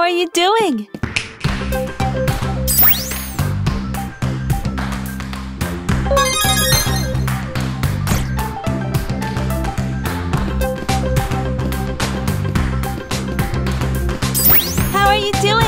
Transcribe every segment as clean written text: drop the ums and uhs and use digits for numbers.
are you doing? How are you doing?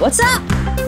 What's up?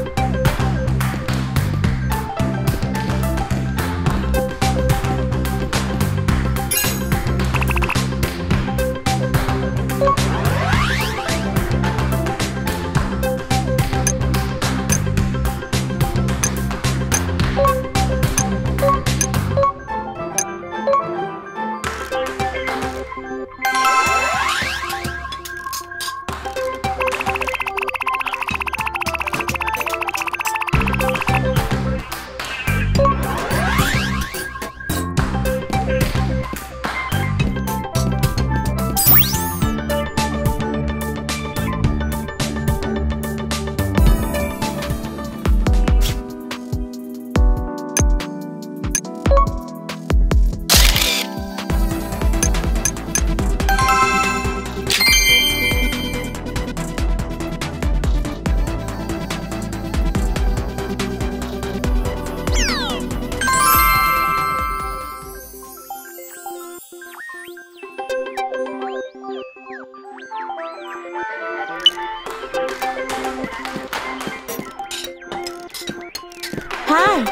Hi.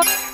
How